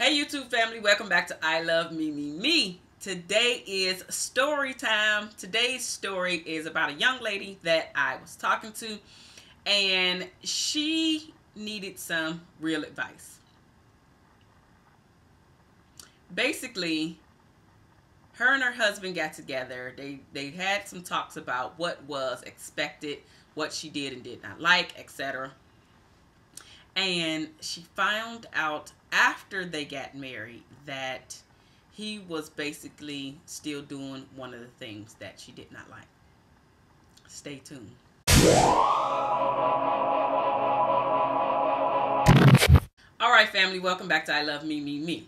Hey YouTube family, welcome back to I Love Me Me Me. Today is story time. Today's story is about a young lady that I was talking to and she needed some real advice. Basically, her and her husband got together. They had some talks about what was expected, what she did and did not like, etc. And she found out after they got married that he was basically still doing one of the things that she did not like. Stay tuned. All right, family, welcome back to I Love Me, Me, Me.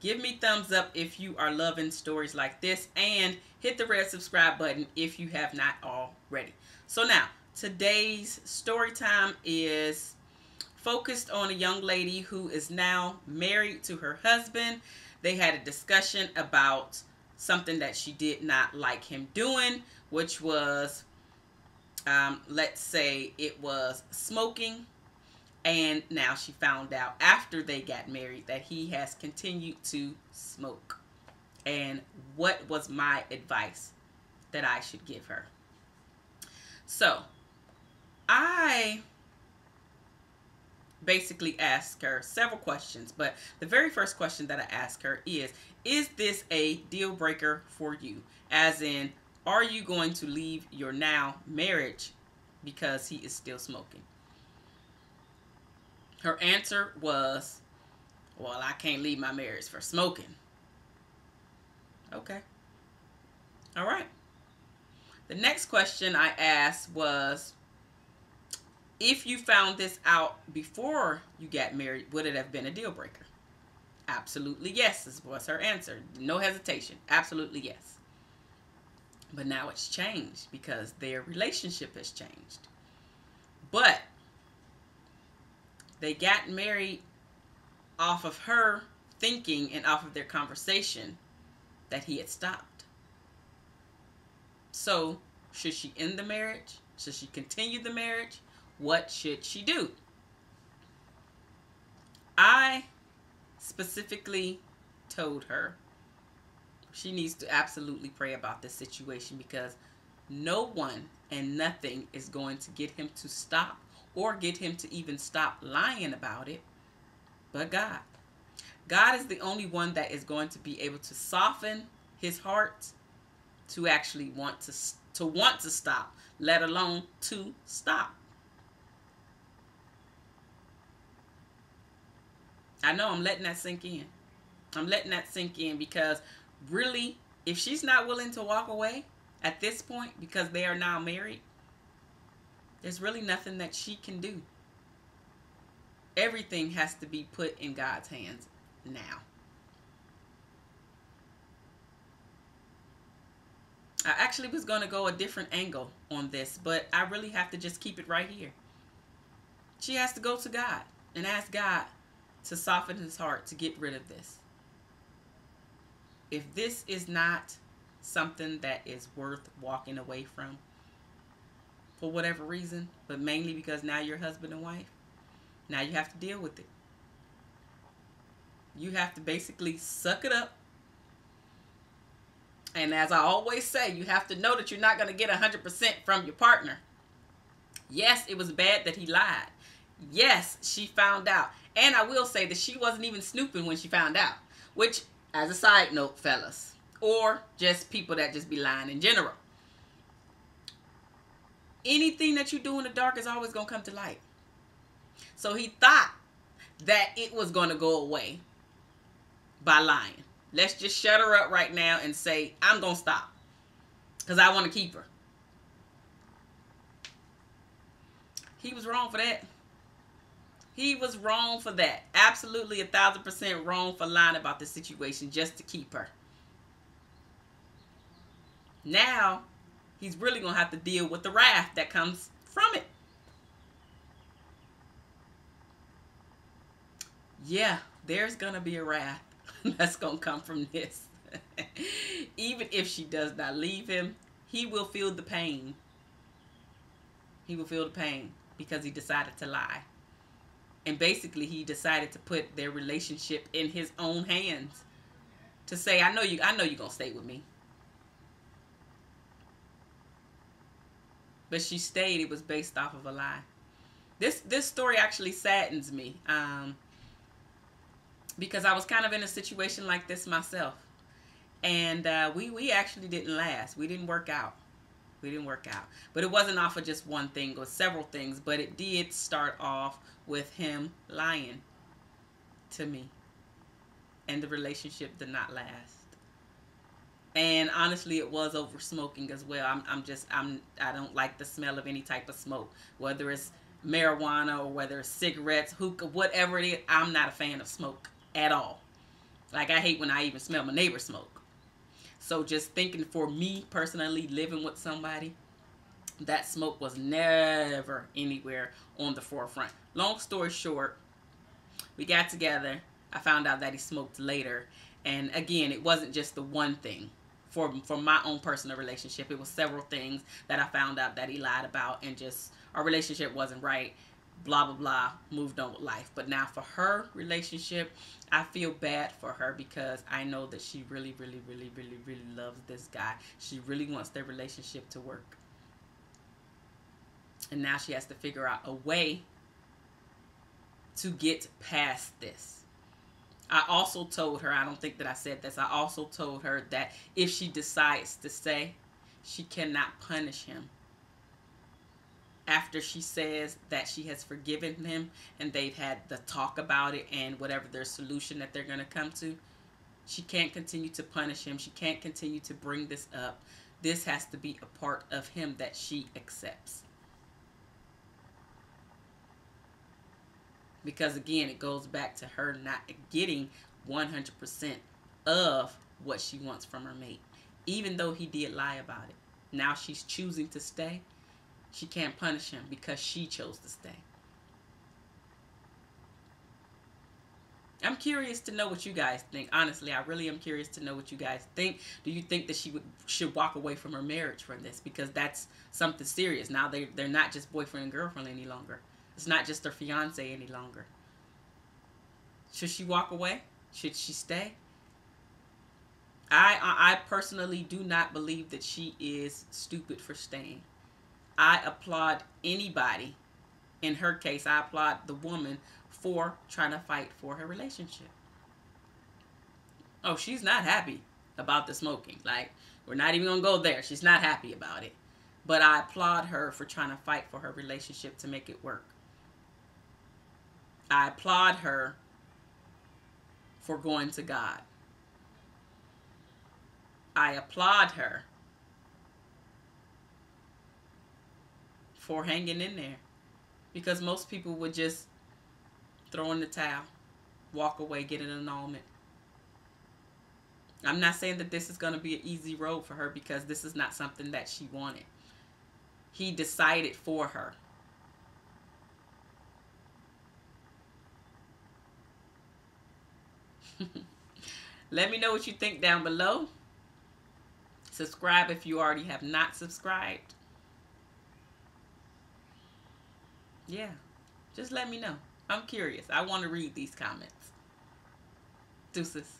Give me thumbs up if you are loving stories like this and hit the red subscribe button if you have not already. So now, today's story time is focused on a young lady who is now married to her husband. They had a discussion about something that she did not like him doing, which was, let's say it was smoking. And now she found out after they got married that he has continued to smoke. And what was my advice that I should give her? So I basically asked her several questions, but the very first question that I asked her is this a deal breaker for you? As in, are you going to leave your now marriage because he is still smoking? Her answer was, well, I can't leave my marriage for smoking. Okay. All right. The next question I asked was, if you found this out before you got married, would it have been a deal breaker? Absolutely yes was her answer. No hesitation. Absolutely yes. But now it's changed because their relationship has changed. But they got married off of her thinking and off of their conversation that he had stopped. So, should she end the marriage? Should she continue the marriage? What should she do? I specifically told her she needs to absolutely pray about this situation because no one and nothing is going to get him to stop or get him to even stop lying about it but God. God is the only one that is going to be able to soften his heart to actually want to stop, let alone to stop. I know I'm letting that sink in. I'm letting that sink in because really, if she's not willing to walk away at this point because they are now married, there's really nothing that she can do. Everything has to be put in God's hands now. I actually was going to go a different angle on this, but I really have to just keep it right here. She has to go to God and ask God to soften his heart to get rid of this. If this is not something that is worth walking away from for whatever reason, but mainly because now you're husband and wife, now you have to deal with it. You have to basically suck it up. And as I always say, you have to know that you're not going to get 100% from your partner. Yes, it was bad that he lied. Yes, she found out. And I will say that she wasn't even snooping when she found out, which, as a side note, fellas, or just people that just be lying in general, anything that you do in the dark is always going to come to light. So he thought that it was going to go away by lying. Let's just shut her up right now and say, I'm going to stop because I want to keep her. He was wrong for that. He was wrong for that. Absolutely 1,000% wrong for lying about the situation just to keep her. Now, he's really going to have to deal with the wrath that comes from it. Yeah, there's going to be a wrath that's going to come from this. Even if she does not leave him, he will feel the pain. He will feel the pain because he decided to lie. And basically he decided to put their relationship in his own hands to say, I know you're going to stay with me. But she stayed. It was based off of a lie. This story actually saddens me because I was kind of in a situation like this myself. And we actually didn't last. We didn't work out. We didn't work out. But it wasn't off of just one thing or several things. But it did start off with him lying to me. And the relationship did not last. And honestly, it was over smoking as well. I don't like the smell of any type of smoke, whether it's marijuana or whether it's cigarettes, hookah, whatever it is. I'm not a fan of smoke at all. Like, I hate when I even smell my neighbor's smoke. So just thinking for me personally, living with somebody, that smoke was never anywhere on the forefront. Long story short, we got together. I found out that he smoked later. And again, it wasn't just the one thing. For my own personal relationship, it was several things that I found out that he lied about, and just our relationship wasn't right, blah, blah, blah, moved on with life. But now for her relationship, I feel bad for her because I know that she really, really, really, really, really loves this guy. She really wants their relationship to work. And now she has to figure out a way to get past this. I also told her, I don't think that I said this, I also told her that if she decides to stay, she cannot punish him. After she says that she has forgiven him and they've had the talk about it and whatever their solution that they're going to come to, she can't continue to punish him. She can't continue to bring this up. This has to be a part of him that she accepts. Because again, it goes back to her not getting 100% of what she wants from her mate. Even though he did lie about it. Now she's choosing to stay. She can't punish him because she chose to stay. I'm curious to know what you guys think. Honestly, I really am curious to know what you guys think. Do you think that she should walk away from her marriage from this? Because that's something serious. Now they're not just boyfriend and girlfriend any longer. It's not just her fiance any longer. Should she walk away? Should she stay? I personally do not believe that she is stupid for staying. I applaud anybody. In her case, I applaud the woman for trying to fight for her relationship. Oh, she's not happy about the smoking. Like, we're not even going to go there. She's not happy about it. But I applaud her for trying to fight for her relationship to make it work. I applaud her for going to God. I applaud her for hanging in there, because most people would just throw in the towel, walk away, get an annulment. I'm not saying that this is going to be an easy road for her, because this is not something that she wanted. He decided for her. Let me know what you think down below. Subscribe if you already have not subscribed. Yeah, just let me know. I'm curious. I want to read these comments. Deuces.